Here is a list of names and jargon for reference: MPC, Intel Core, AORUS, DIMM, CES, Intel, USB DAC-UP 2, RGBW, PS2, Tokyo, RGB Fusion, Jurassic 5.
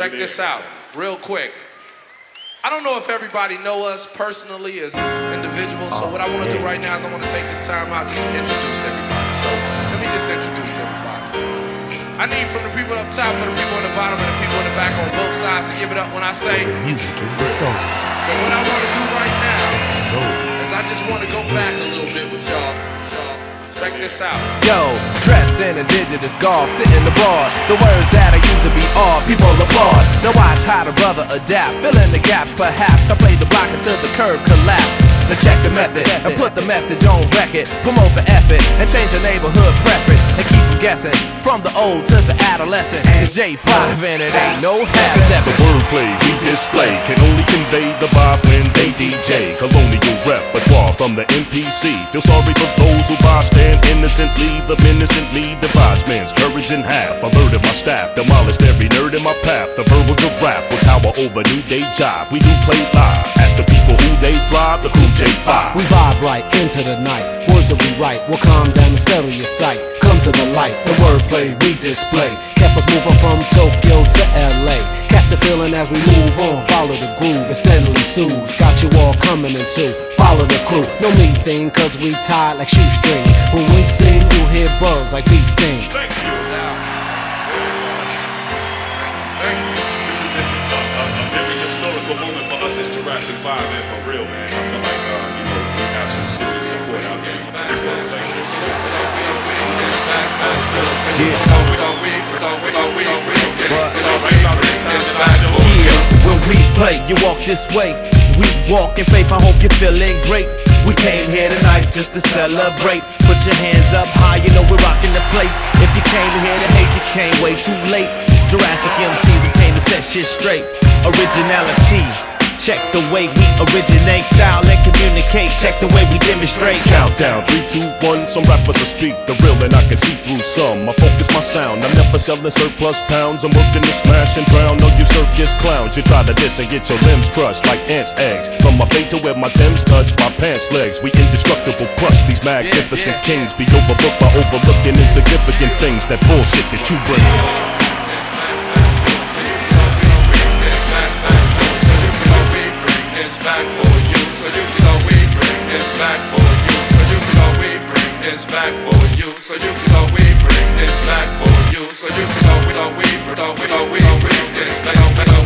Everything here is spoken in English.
Check this out, real quick. I don't know if everybody know us personally as individuals, so what I want to do right now is I want to take this time out just to introduce everybody. So let me just introduce everybody. I need from the people up top to the people on the bottom and the people in the back on both sides to give it up when I say music is the soul. So what I want to do right now is I just want to go back a little bit with y'all. Check this out. Yo, dressed in indigenous garb, sit in the bar. The words that I used to be all people applaud. Now watch how the brother adapt, fill in the gaps perhaps. I played the block until the curb collapsed. Now check the method and put the message on record. Promote the effort and change the neighborhood preference and keep them guessing. From the old to the adolescent, it's J5 and it ain't no half-stepping. The wordplay we display can only convey the vibe when they DJ. Colonial repertoire from the MPC. Feel sorry for those who bystand innocently, the innocently divides man's courage in half. I murdered my staff, demolished every nerd in my path. The verbal giraffe will tower over new day job. We do play live, ask the people who they thrive, the crew J5. We vibe right into the night, words that we write will calm down and settle your sight. Come to the light, the wordplay we display kept us moving from Tokyo to LA. Catch the feeling as we move on, follow the groove, it steadily soothes. Got you all coming in too, follow the crew. No mean thing, cause we tied like shoestrings. When we sing, you hear buzz like these things. Thank you. This is a very historical moment for us as Jurassic 5, man, for real, man. I feel like, you know, we have some serious support out there. When we play, you walk this way. We walk in faith, I hope you're feeling great. We came here tonight just to celebrate. Put your hands up high, you know we're rocking the place. If you came here to hate, you came way too late. Jurassic MCs, we came to set shit straight. Originality, check the way we originate. Style and communicate, check the way we demonstrate. Countdown, 3, 2, 1, some rappers will speak the real and I can see through some. I focus my sound, I'm never selling surplus pounds. I'm working to smash and drown, no you circus clowns. You try to diss and get your limbs crushed like ants' eggs. From my fate to where my Timbs touch my pants legs. We indestructible, crush these magnificent kings. Be overlooked by overlooking insignificant things. That bullshit that you bring. So you can always bring this back.